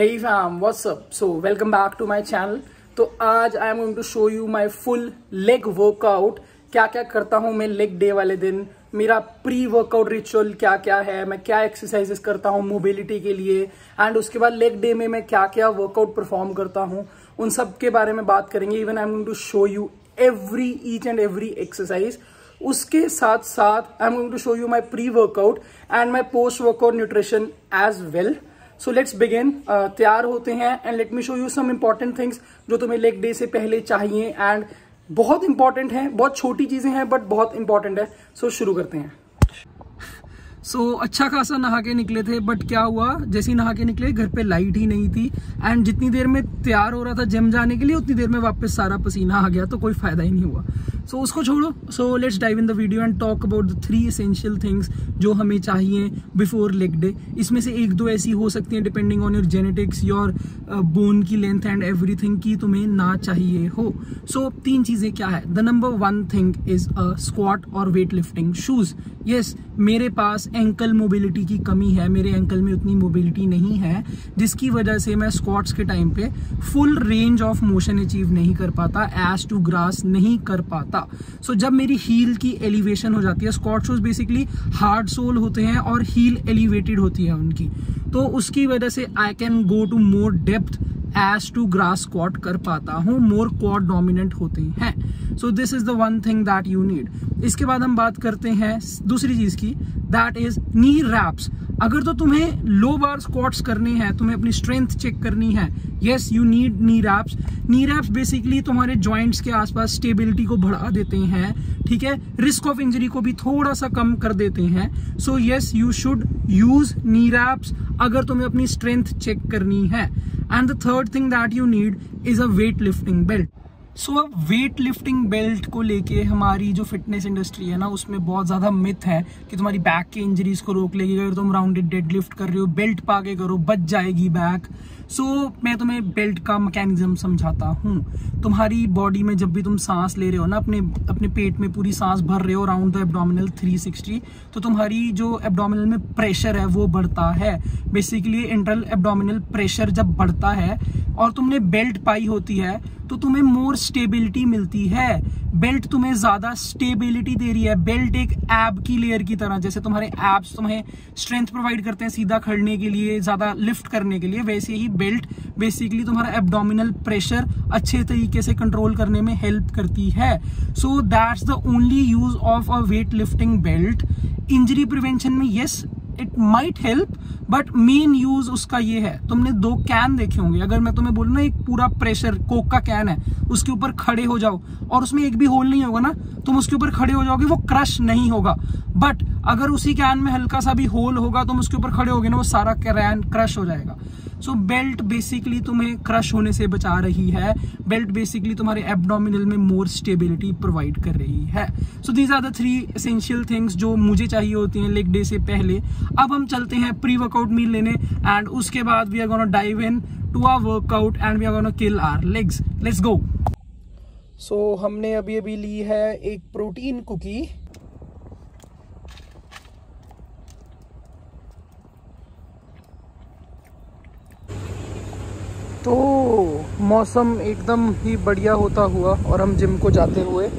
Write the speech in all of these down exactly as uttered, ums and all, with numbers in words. Hey fam, what's up? So welcome back to my channel. तो आज I am going to show you my full leg workout. क्या क्या करता हूँ मैं leg day वाले दिन, मेरा प्री वर्कआउट रिचुअल क्या क्या है, मैं क्या एक्सरसाइजेस करता हूँ मोबिलिटी के लिए, एंड उसके बाद लेग डे में मैं क्या क्या वर्कआउट परफॉर्म करता हूँ उन सब के बारे में बात करेंगे. Even I am going to show you every each and every exercise. उसके साथ साथ I am going to show you my pre workout and my post workout nutrition as well. So let's begin. तैयार होते हैं and let me show you some important things जो तुम्हें leg day से पहले चाहिए एंड बहुत इंपॉर्टेंट है. बहुत छोटी चीजें हैं बट बहुत इंपॉर्टेंट है. सो so, शुरू करते हैं. सो so, अच्छा खासा नहा के निकले थे बट क्या हुआ, जैसे ही नहा के निकले घर पे लाइट ही नहीं थी एंड जितनी देर में तैयार हो रहा था जिम जाने के लिए उतनी देर में वापस सारा पसीना आ गया तो कोई फायदा ही नहीं हुआ. सो so, उसको छोड़ो. So let's dive in the video and talk about the three essential things जो हमें चाहिए बिफोर लेग डे. इसमें से एक दो ऐसी हो सकती हैं depending on your genetics, your bone की लेंथ एंड एवरीथिंग की तुम्हें ना चाहिए हो. सो so, तीन चीज़ें क्या है. The number one thing is a squat और वेट लिफ्टिंग शूज़. यस, मेरे पास एंकल मोबिलिटी की कमी है, मेरे एंकल में उतनी मोबिलिटी नहीं है जिसकी वजह से मैं स्क्वाट्स के टाइम पे full range of motion achieve नहीं कर पाता, एस टू ग्रास नहीं कर पाता. सो so, जब मेरी हील की एलिवेशन हो जाती है, squat shoes basically hard sole होते हैं और हील एलिवेटेड होती है उनकी, तो उसकी वजह से I can go to more depth ass to grass squat कर पाता हूँ, मोर क्वाड डोमिनेंट होते हैं. So this is the one thing that you need. इसके बाद हम बात करते हैं दूसरी चीज़ की, दैट इज नी रैप्स. अगर तो तुम्हें लो बार स्क्वाट्स करनी है, तुम्हें अपनी स्ट्रेंथ चेक करनी है, yes you need knee wraps. Knee wraps basically तुम्हारे जॉइंट्स के आसपास स्टेबिलिटी को बढ़ा देते हैं, ठीक है, रिस्क ऑफ इंजरी को भी थोड़ा सा कम कर देते हैं. So yes you should use knee wraps अगर तुम्हें अपनी स्ट्रेंथ चेक करनी है. And the third thing that you need is a weight lifting belt. So so, अब वेट लिफ्टिंग बेल्ट को लेके हमारी जो फिटनेस इंडस्ट्री है ना उसमें बहुत ज़्यादा मिथ है कि तुम्हारी बैक की इंजरीज को रोक लेगी अगर तुम राउंडेड डेड लिफ्ट कर रहे हो, बेल्ट पा के करो, बच जाएगी बैक. सो so, मैं तुम्हें बेल्ट का मैकेनिज्म समझाता हूँ. तुम्हारी बॉडी में जब भी तुम सांस ले रहे हो ना, अपने अपने पेट में पूरी सांस भर रहे हो round the abdominal three sixty, तो तुम्हारी जो एब्डोमिनल में प्रेशर है वो बढ़ता है. बेसिकली इंटरनल एब्डोमिनल प्रेशर जब बढ़ता है और तुमने बेल्ट पाई होती है तो तुम्हें मोर स्टेबिलिटी मिलती है. बेल्ट तुम्हें ज़्यादा स्टेबिलिटी दे रही है. बेल्ट एक ऐब की लेयर की तरह, जैसे तुम्हारे एब्स तुम्हें स्ट्रेंथ प्रोवाइड करते हैं सीधा खड़ने के लिए, ज़्यादा लिफ्ट करने के लिए, वैसे ही बेल्ट बेसिकली तुम्हारा एब्डोमिनल प्रेशर अच्छे तरीके से कंट्रोल करने में हेल्प करती है. So that's the only use of a weight lifting belt. Injury prevention में yes it might help but main use उसका ये है. तुमने दो कैन देखे होंगे, अगर मैं तुम्हें बोलूँ ना, एक पूरा प्रेशर कोक का कैन है उसके ऊपर खड़े हो जाओ और उसमें एक भी होल नहीं होगा ना, तुम उसके ऊपर खड़े हो जाओगे वो क्रश नहीं होगा. बट अगर उसी कैन में हल्का सा भी होल होगा तुम उसके ऊपर खड़े होगे ना, वो सारा कैन क्रश हो जाएगा. सो बेल्ट बेसिकली तुम्हें क्रश होने से बचा रही है. बेल्ट बेसिकली तुम्हारे एब्डोमिनल में मोर स्टेबिलिटी प्रोवाइड कर रही है. So these are the three essential things जो मुझे चाहिए होती हैं लेग डे से पहले. अब हम चलते हैं प्री वर्कआउट मील लेने एंड उसके बाद we are gonna dive in to our workout and we are gonna kill our legs. Let's go. So हमने अभी अभी ली है एक प्रोटीन कुकी. तो मौसम एकदम ही बढ़िया होता हुआ और हम जिम को जाते हुए.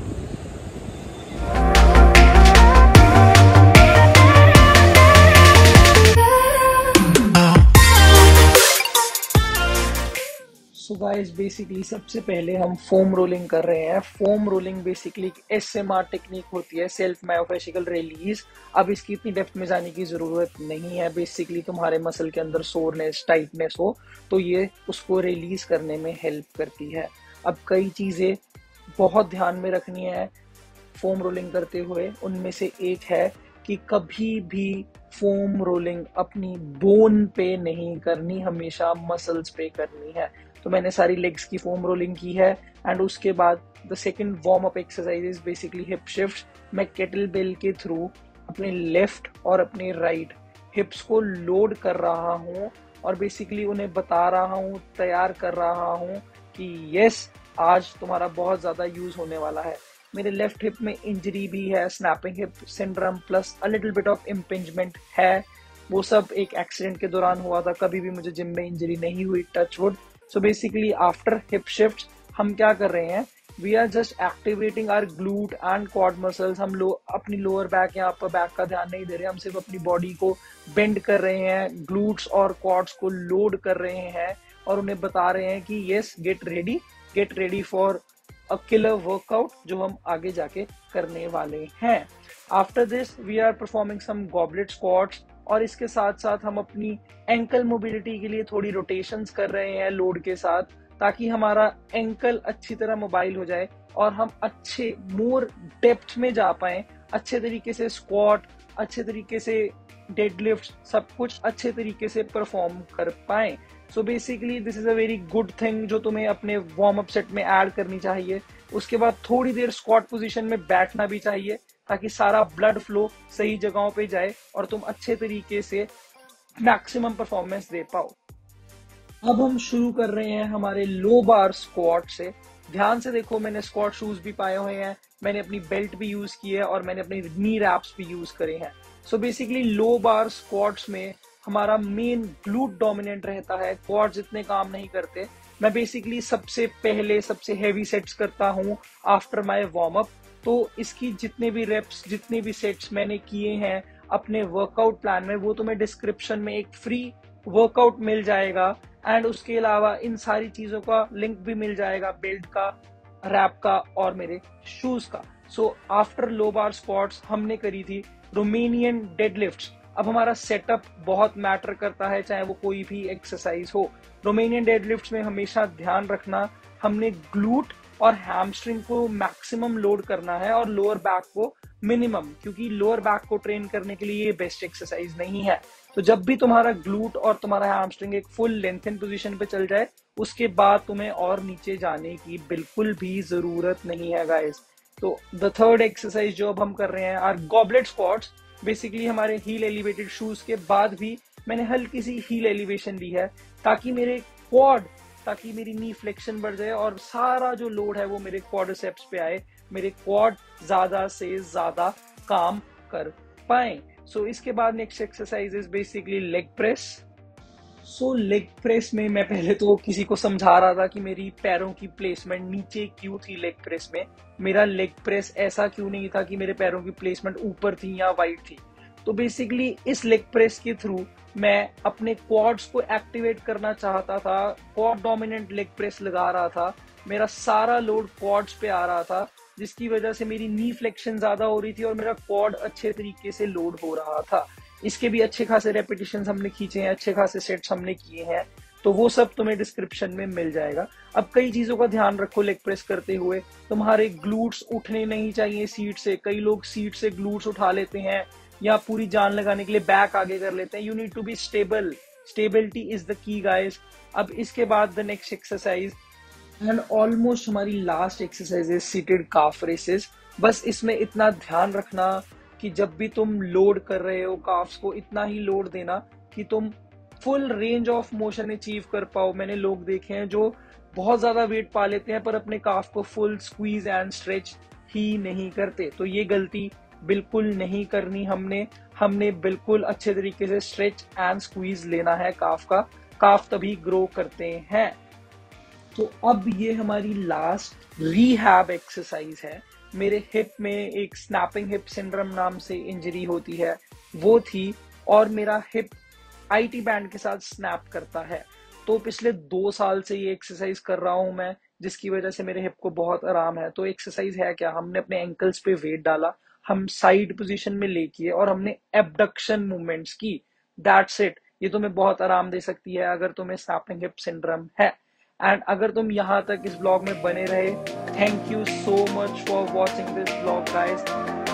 सो गाइस, बेसिकली सबसे पहले हम फोम रोलिंग कर रहे हैं. Foam rolling basically S M R technique होती है, सेल्फ मायोफेशियल रिलीज. अब इसकी इतनी डेप्थ में जाने की ज़रूरत नहीं है. बेसिकली तुम्हारे मसल के अंदर सोरनेस, टाइटनेस हो तो ये उसको रिलीज करने में हेल्प करती है. अब कई चीज़ें बहुत ध्यान में रखनी है फोम रोलिंग करते हुए. उनमें से एक है कि कभी भी फोम रोलिंग अपनी बोन पे नहीं करनी, हमेशा मसल्स पे करनी है. तो मैंने सारी लेग्स की फोम रोलिंग की है एंड उसके बाद the second warm up exercise is basically hip shift. मैं केटल बेल के थ्रू अपने लेफ्ट और अपने राइट हिप्स को लोड कर रहा हूँ और बेसिकली उन्हें बता रहा हूँ, तैयार कर रहा हूँ कि यस आज तुम्हारा बहुत ज़्यादा यूज़ होने वाला है. मेरे लेफ्ट हिप में इंजरी भी है, snapping hip syndrome plus a little bit of impingement है. वो सब एक एक्सीडेंट के दौरान हुआ था, कभी भी मुझे जिम में इंजरी नहीं हुई, touch wood. So basically after hip shift हम क्या कर रहे हैं, we are just activating our glute and quad muscles. हम लो अपनी लोअर बैक या अपर बैक का ध्यान नहीं दे रहे, हम सिर्फ अपनी बॉडी को बेंड कर रहे हैं, ग्लूट्स और क्वाड्स को लोड कर रहे हैं और उन्हें बता रहे हैं कि yes get ready, get ready for a killer workout जो हम आगे जाके करने वाले हैं। After this we are performing some goblet squats और इसके साथ साथ हम अपनी एंकल मोबिलिटी के लिए थोड़ी रोटेशंस कर रहे हैं लोड के साथ, ताकि हमारा एंकल अच्छी तरह मोबाइल हो जाए और हम अच्छे मोर डेप्थ में जा पाए, अच्छे तरीके से स्क्वाट, अच्छे तरीके से डेडलिफ्ट, सब कुछ अच्छे तरीके से परफॉर्म कर पाए। So basically this is a very good thing जो तुम्हें अपने वार्म अप सेट में ऐड करनी चाहिए। उसके बाद थोड़ी देर स्क्वाट पोजीशन में बैठना भी चाहिए ताकि सारा ब्लड फ्लो सही जगहों पे जाए और तुम अच्छे तरीके से मैक्सिमम परफॉर्मेंस दे पाओ। अब हम शुरू कर रहे हैं हमारे लो बार स्क्वाट से। ध्यान से देखो, मैंने स्क्वाट शूज भी पाए हुए हैं, मैंने अपनी बेल्ट भी यूज की है और मैंने अपनी नी रैप्स भी यूज करे हैं। सो बेसिकली लो बार स्क्वाट्स में हमारा मेन ग्लूट डोमिनेंट रहता है, क्वाड्स इतने काम नहीं करते। मैं बेसिकली सबसे पहले सबसे हैवी सेट्स करता हूँ आफ्टर माई वार्म अप, तो इसकी जितने भी रेप्स, जितने भी सेट्स मैंने किए हैं अपने वर्कआउट प्लान में, वो तुम्हें डिस्क्रिप्शन में एक फ्री वर्कआउट मिल जाएगा एंड उसके अलावा इन सारी चीजों का लिंक भी मिल जाएगा, बेल्ट का, रैप का और मेरे शूज का। सो आफ्टर लो बार स्क्वाट्स हमने करी थी रोमेनियन डेडलिफ्ट्स। अब हमारा सेटअप बहुत मैटर करता है, चाहे वो कोई भी एक्सरसाइज हो। रोमेनियन डेडलिफ्ट्स में हमेशा ध्यान रखना, हमने ग्लूट और हैमस्ट्रिंग को मैक्सिमम लोड करना है और लोअर बैक को मिनिमम, क्योंकि लोअर बैक को ट्रेन करने के लिए ये बेस्ट एक्सरसाइज नहीं है। तो जब भी तुम्हारा ग्लूट और तुम्हारा हैमस्ट्रिंग एक फुल लेंथन पोजीशन पे चल जाए, उसके बाद तुम्हें और नीचे जाने की बिल्कुल भी जरूरत नहीं है गाइस। तो द थर्ड एक्सरसाइज जो अब हम कर रहे हैं आर गॉबलेट स्क्वाट्स। बेसिकली हमारे हील एलिवेटेड शूज के बाद भी मैंने हल्की सी हील एलिवेशन ली है ताकि मेरे क्वाड, ताकि मेरी नी फ्लेक्शन बढ़ जाए और सारा जो लोड है वो मेरे क्वाड्रिसेप्स पे आए, मेरे क्वाड ज्यादा से ज्यादा काम कर पाए। सो so, इसके बाद next exercise is basically leg press. So leg press में मैं पहले तो किसी को समझा रहा था कि मेरी पैरों की प्लेसमेंट नीचे क्यों थी लेग प्रेस में, मेरा लेग प्रेस ऐसा क्यों नहीं था कि मेरे पैरों की प्लेसमेंट ऊपर थी या वाइड थी। तो बेसिकली इस लेग प्रेस के थ्रू मैं अपने क्वाड्स को एक्टिवेट करना चाहता था, क्वाड डोमिनेंट लेग प्रेस लगा रहा था, मेरा सारा लोड क्वाड्स पे आ रहा था जिसकी वजह से मेरी नी फ्लेक्शन ज्यादा हो रही थी और मेरा क्वाड अच्छे तरीके से लोड हो रहा था। इसके भी अच्छे खासे रेपिटेशंस हमने खींचे हैं, अच्छे खासे सेट्स हमने किए हैं, तो वो सब तुम्हें डिस्क्रिप्शन में मिल जाएगा। अब कई चीजों का ध्यान रखो लेग प्रेस करते हुए, तुम्हारे ग्लूट्स उठने नहीं चाहिए सीट से। कई लोग सीट से ग्लूट्स उठा लेते हैं या पूरी जान लगाने के लिए बैक आगे कर लेते हैं। You need to be stable, stability is the key guys. अब इसके बाद the next exercise and almost हमारी last exercise is seated calf raises. बस इसमें इतना ध्यान रखना कि जब भी तुम लोड कर रहे हो काफ्स को, इतना ही लोड देना कि तुम full range of motion achieve कर पाओ। मैंने लोग देखे हैं जो बहुत ज्यादा वेट पा लेते हैं पर अपने काफ को फुल स्क्वीज एंड स्ट्रेच ही नहीं करते, तो ये गलती बिल्कुल नहीं करनी। हमने हमने बिल्कुल अच्छे तरीके से स्ट्रेच एंड स्क्वीज लेना है काफ का, काफ तभी ग्रो करते हैं। तो अब ये हमारी लास्ट रिहैब एक्सरसाइज है। मेरे हिप में एक स्नैपिंग हिप सिंड्रोम नाम से इंजरी होती है, वो थी और मेरा हिप आईटी बैंड के साथ स्नैप करता है। तो पिछले दो साल से ये एक्सरसाइज कर रहा हूं मैं, जिसकी वजह से मेरे हिप को बहुत आराम है। तो एक्सरसाइज है क्या, हमने अपने एंकल्स पे वेट डाला, हम साइड पोजीशन में लेके और हमने एब्डक्शन मूवमेंट्स की, दैट्स इट। ये तुम्हें बहुत आराम दे सकती है अगर तुम्हें स्नैपिंग हिप सिंड्रोम है। एंड अगर तुम यहाँ तक इस ब्लॉग में बने रहे, thank you so much for watching this blog guys.